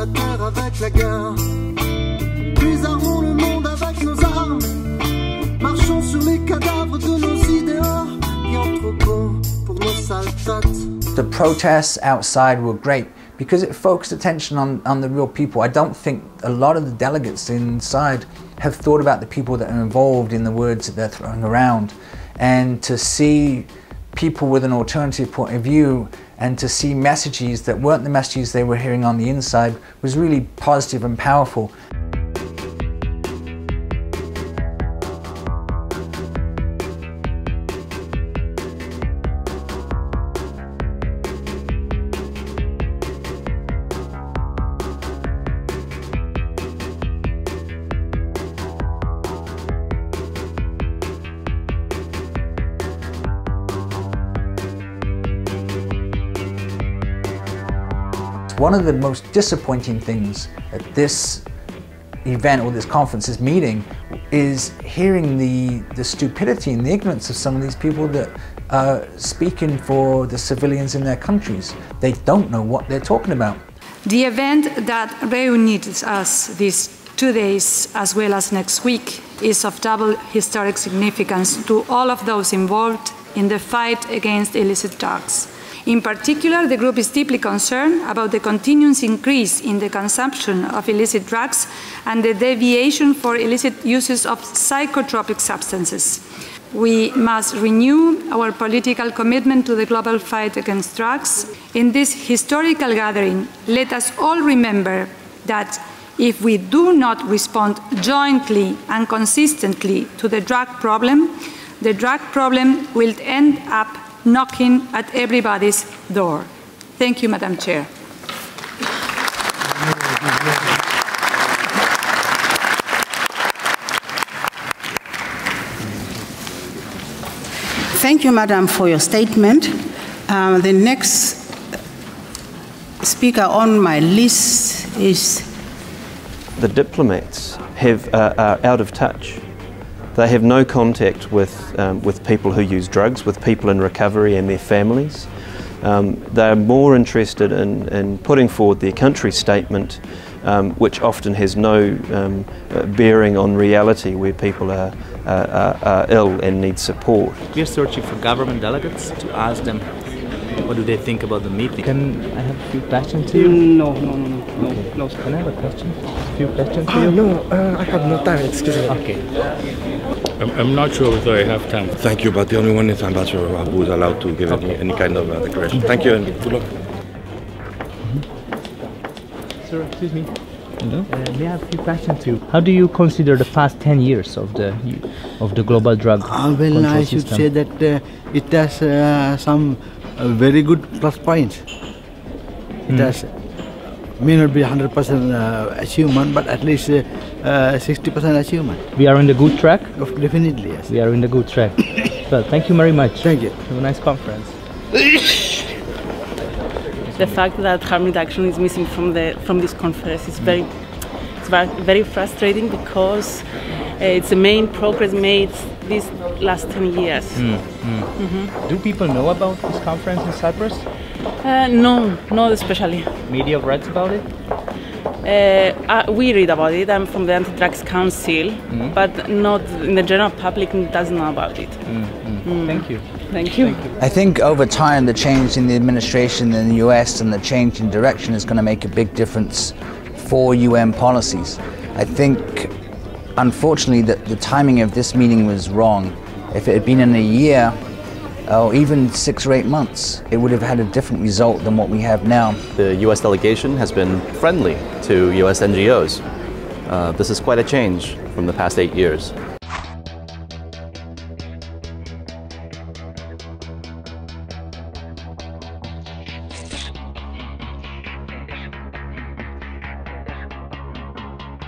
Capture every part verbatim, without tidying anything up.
la terre avec la guerre. Désarmons le monde avec nos armes. Marchons sur les cadavres de nos idéaux. Bien trop gros pour nos sales têtes. The protests outside were great because it focused attention on, on the real people. I don't think a lot of the delegates inside have thought about the people that are involved in the words that they're throwing around. And to see people with an alternative point of view and to see messages that weren't the messages they were hearing on the inside was really positive and powerful. One of the most disappointing things at this event or this conference, this meeting, is hearing the, the stupidity and the ignorance of some of these people that are speaking for the civilians in their countries. They don't know what they're talking about. The event that reunites us these two days as well as next week is of double historic significance to all of those involved in the fight against illicit drugs. In particular, the group is deeply concerned about the continuous increase in the consumption of illicit drugs and the deviation for illicit uses of psychotropic substances. We must renew our political commitment to the global fight against drugs. In this historical gathering, let us all remember that if we do not respond jointly and consistently to the drug problem, the drug problem will end up knocking at everybody's door. Thank you, Madam Chair. Thank you, Madam, for your statement. Uh, the next speaker on my list is... The diplomats have, uh, are out of touch. They have no contact with, um, with people who use drugs, with people in recovery and their families. Um, they are more interested in, in putting forward their country statement, um, which often has no um, bearing on reality where people are, are, are, are ill and need support. We are searching for government delegates to ask them what do they think about the meeting. Can I have a few questions to you? No, no, no, no, okay. no. Can I have a question? A few questions to oh, you? No, uh, I have no time, excuse me. Okay. I'm, I'm not sure whether I have time. Thank you, but the only one is I'm not sure who is allowed to give okay. any, any kind of uh, declaration. Thank you and good luck. Mm-hmm. Sir, excuse me. Hello? Uh, may I have a few questions to you? How do you consider the past ten years of the of the global drug uh, well, control I should system? Say that uh, it has uh, some uh, very good plus points. It mm. has, may not be one hundred percent uh, achievement, but at least uh, Uh, sixty percent achievement. We are on the good track? Of, definitely, yes. We are on the good track. Well, thank you very much. Thank you. Have a nice conference. The fact that harm reduction is missing from the from this conference is very, it's very frustrating because uh, it's the main progress made these last ten years. Mm, mm. Mm-hmm. Do people know about this conference in Cyprus? Uh, no, not especially. Media writes about it? Uh, uh, we read about it. I'm from the Anti-Drugs Council, mm-hmm. but not in the general public doesn't know about it. Mm-hmm. mm. Thank you. Thank you. Thank you. I think over time the change in the administration in the U S and the change in direction is going to make a big difference for U N policies. I think, unfortunately, that the timing of this meeting was wrong. If it had been in a year, or even six or eight months, it would have had a different result than what we have now. The U S delegation has been friendly to U S N G Os. Uh, this is quite a change from the past eight years.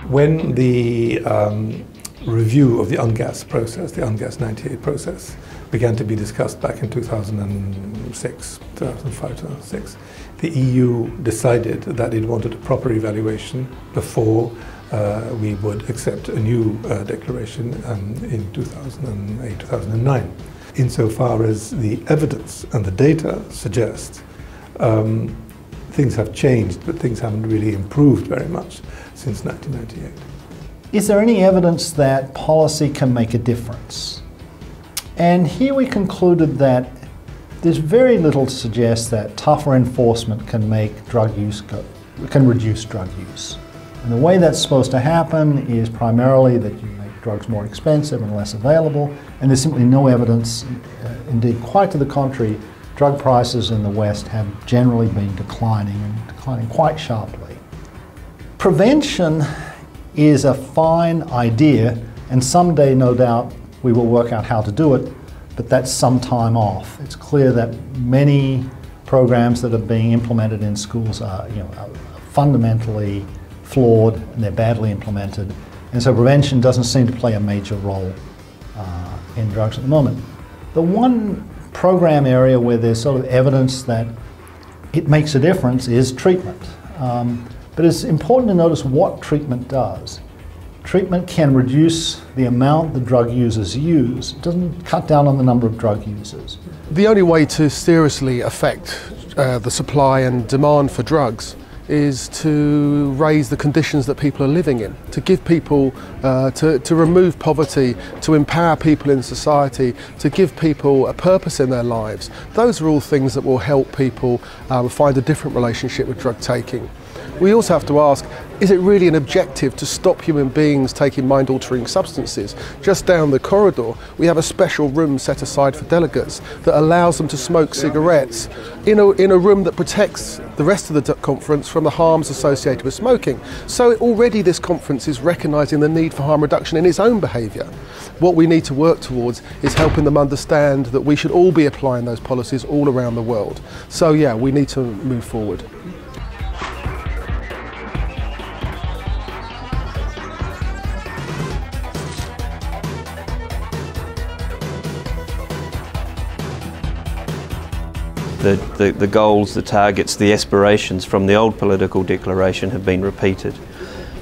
When the um, review of the UNGAS process, the UNGAS ninety-eight process, began to be discussed back in two thousand six, two thousand five, two thousand six. The E U decided that it wanted a proper evaluation before uh, we would accept a new uh, declaration um, in two thousand eight, two thousand nine. Insofar as the evidence and the data suggest um, things have changed, but things haven't really improved very much since nineteen ninety-eight. Is there any evidence that policy can make a difference? And here we concluded that there's very little to suggest that tougher enforcement can make drug use go, can reduce drug use. And the way that's supposed to happen is primarily that you make drugs more expensive and less available, and there's simply no evidence. Uh, indeed, quite to the contrary, drug prices in the West have generally been declining, and declining quite sharply. Prevention is a fine idea, and someday, no doubt, we will work out how to do it, but that's some time off. It's clear that many programs that are being implemented in schools are, you know, are fundamentally flawed, and they're badly implemented, and so prevention doesn't seem to play a major role uh, in drugs at the moment. The one program area where there's sort of evidence that it makes a difference is treatment. Um, but it's important to notice what treatment does. Treatment can reduce the amount the drug users use. It doesn't cut down on the number of drug users. The only way to seriously affect uh, the supply and demand for drugs is to raise the conditions that people are living in, to give people, uh, to, to remove poverty, to empower people in society, to give people a purpose in their lives. Those are all things that will help people um, find a different relationship with drug taking. We also have to ask, is it really an objective to stop human beings taking mind-altering substances? Just down the corridor, we have a special room set aside for delegates that allows them to smoke cigarettes in a, in a room that protects the rest of the conference from the harms associated with smoking. So already this conference is recognising the need for harm reduction in its own behaviour. What we need to work towards is helping them understand that we should all be applying those policies all around the world. So yeah, we need to move forward. The, the, the goals, the targets, the aspirations from the old political declaration have been repeated.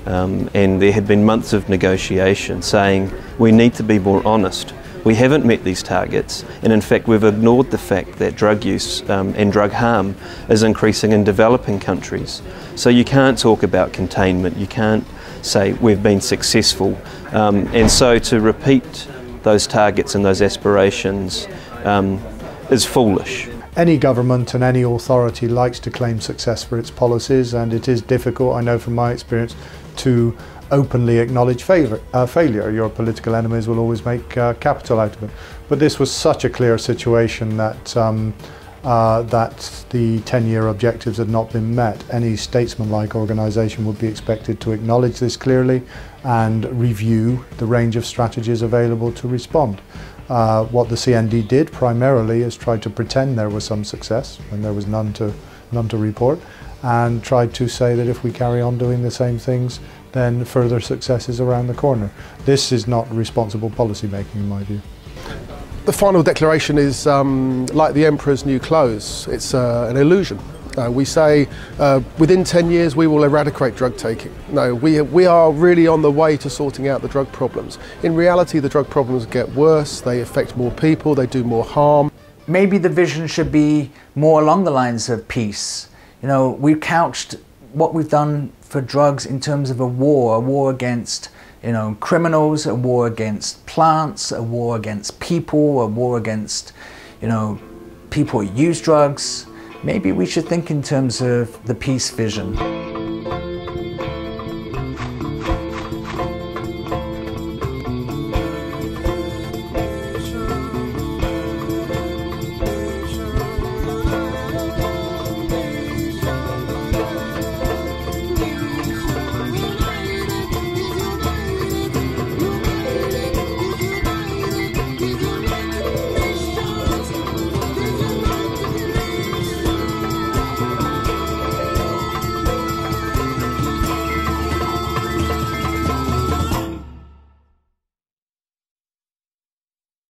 Um, and there had been months of negotiation saying we need to be more honest. We haven't met these targets, and in fact we've ignored the fact that drug use um, and drug harm is increasing in developing countries. So you can't talk about containment, you can't say we've been successful. Um, and so to repeat those targets and those aspirations um, is foolish. Any government and any authority likes to claim success for its policies, and it is difficult, I know from my experience, to openly acknowledge failure. Uh, failure. Your political enemies will always make uh, capital out of it. But this was such a clear situation that, um, uh, that the ten-year objectives had not been met. Any statesman-like organisation would be expected to acknowledge this clearly and review the range of strategies available to respond. Uh, what the C N D did primarily is try to pretend there was some success when there was none to, none to report, and tried to say that if we carry on doing the same things, then further success is around the corner. This is not responsible policy making, in my view. The final declaration is um, like the emperor's new clothes. It's uh, an illusion. Uh, we say uh, within ten years we will eradicate drug taking. No, we, we are really on the way to sorting out the drug problems. In reality, the drug problems get worse, they affect more people, they do more harm. Maybe the vision should be more along the lines of peace. You know, we've couched what we've done for drugs in terms of a war, a war against, you know, criminals, a war against plants, a war against people, a war against, you know, people who use drugs. Maybe we should think in terms of the peace vision.